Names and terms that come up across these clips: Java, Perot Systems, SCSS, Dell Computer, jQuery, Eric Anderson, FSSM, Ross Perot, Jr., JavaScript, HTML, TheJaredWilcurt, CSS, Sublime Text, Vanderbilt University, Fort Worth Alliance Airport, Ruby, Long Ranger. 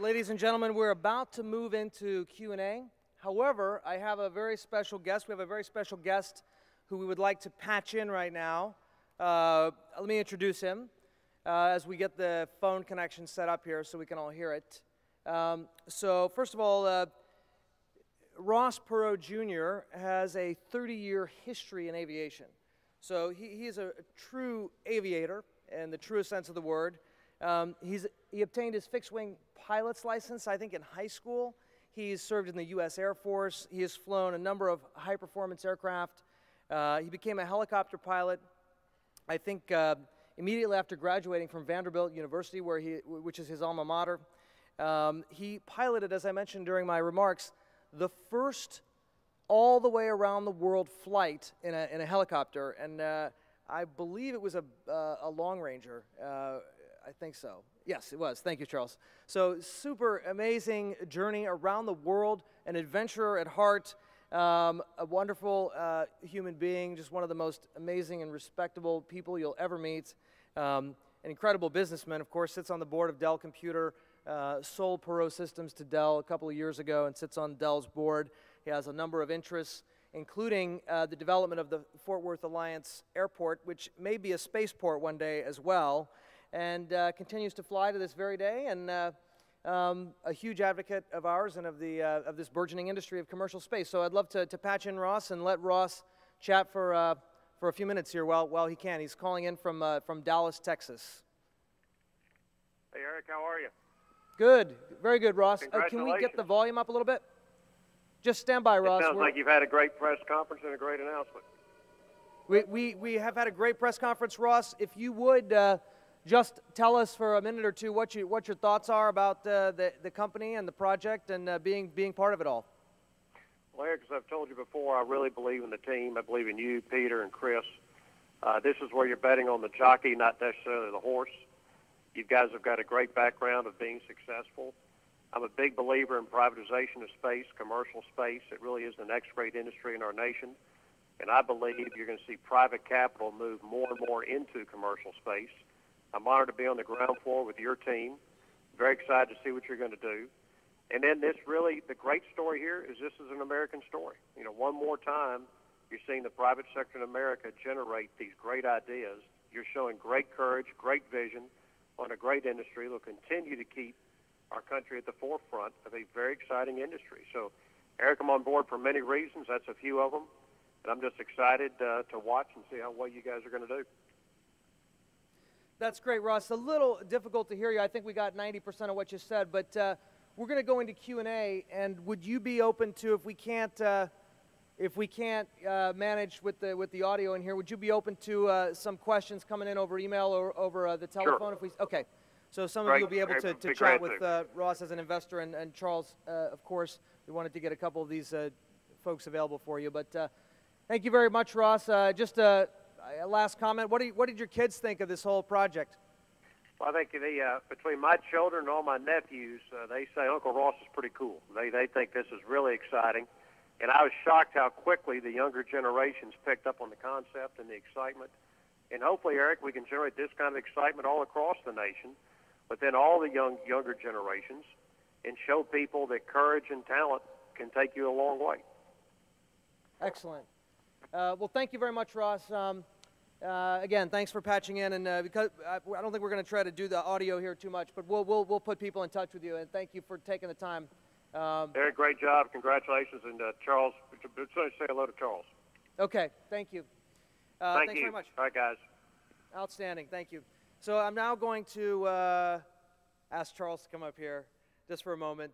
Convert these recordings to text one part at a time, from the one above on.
Ladies and gentlemen, we're about to move into Q&A. However, I have a very special guest. We have a very special guest who we would like to patch in right now. Let me introduce him as we get the phone connection set up here so we can all hear it. So first of all, Ross Perot, Jr. has a 30-year history in aviation. So he is a true aviator in the truest sense of the word. He obtained his fixed-wing pilot's license, I think, in high school. He's served in the U.S. Air Force. He has flown a number of high-performance aircraft. He became a helicopter pilot, I think, immediately after graduating from Vanderbilt University, where which is his alma mater. He piloted, as I mentioned during my remarks, the first all-the-way-around-the-world flight in a helicopter, and I believe it was a Long Ranger. I think so. Yes, it was. Thank you, Charles. So super amazing journey around the world, an adventurer at heart, a wonderful human being, just one of the most amazing and respectable people you'll ever meet. An incredible businessman, of course, sits on the board of Dell Computer, sold Perot Systems to Dell a couple of years ago and sits on Dell's board. He has a number of interests, including the development of the Fort Worth Alliance Airport, which may be a spaceport one day as well, and continues to fly to this very day, and a huge advocate of ours and of this burgeoning industry of commercial space. So I'd love to patch in Ross and let Ross chat for a few minutes here while he can. He's calling in from Dallas, Texas. Hey, Eric, how are you? Good. Very good, Ross. Can we get the volume up a little bit? Just stand by, Ross. It sounds like you've had a great press conference and a great announcement. We have had a great press conference, Ross. If you would... just tell us for a minute or two what your thoughts are about the company and the project and being part of it all. Well, Eric, as I've told you before, I really believe in the team. I believe in you, Peter, and Chris. This is where you're betting on the jockey, not necessarily the horse. You guys have got a great background of being successful. I'm a big believer in privatization of space, commercial space. It really is the next great industry in our nation. And I believe you're going to see private capital move more and more into commercial space. I'm honored to be on the ground floor with your team. Very excited to see what you're going to do. And then this really, the great story here is this is an American story. You know, one more time, you're seeing the private sector in America generate these great ideas. You're showing great courage, great vision on a great industry that will continue to keep our country at the forefront of a very exciting industry. So, Eric, I'm on board for many reasons. That's a few of them. And I'm just excited to watch and see how well you guys are going to do. That's great, Ross. A little difficult to hear you. I think we got 90% of what you said, but we're going to go into Q&A. And would you be open to, if we can't manage with the audio in here, would you be open to some questions coming in over email or over the telephone? Sure. If we okay. So some of you will be able to chat with Ross as an investor and Charles, of course. We wanted to get a couple of these folks available for you, but thank you very much, Ross. Last comment. What did your kids think of this whole project? Well, I think between my children and all my nephews, they say Uncle Ross is pretty cool. They think this is really exciting. And I was shocked how quickly the younger generations picked up on the concept and the excitement. And hopefully, Eric, we can generate this kind of excitement all across the nation, but then all the younger generations, and show people that courage and talent can take you a long way. Excellent. Well, thank you very much, Ross. Again, thanks for patching in, and because I don't think we're going to try to do the audio here too much, but we'll put people in touch with you, and thank you for taking the time. Very great job. Congratulations, and Charles, say hello to Charles. Okay, thank you. Thanks very much. All right, guys. Outstanding. Thank you. So I'm now going to ask Charles to come up here just for a moment.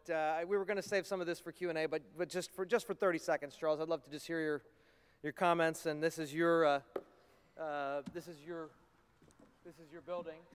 We were going to save some of this for Q&A, but just for 30 seconds, Charles, I'd love to just hear your comments, and this is your building.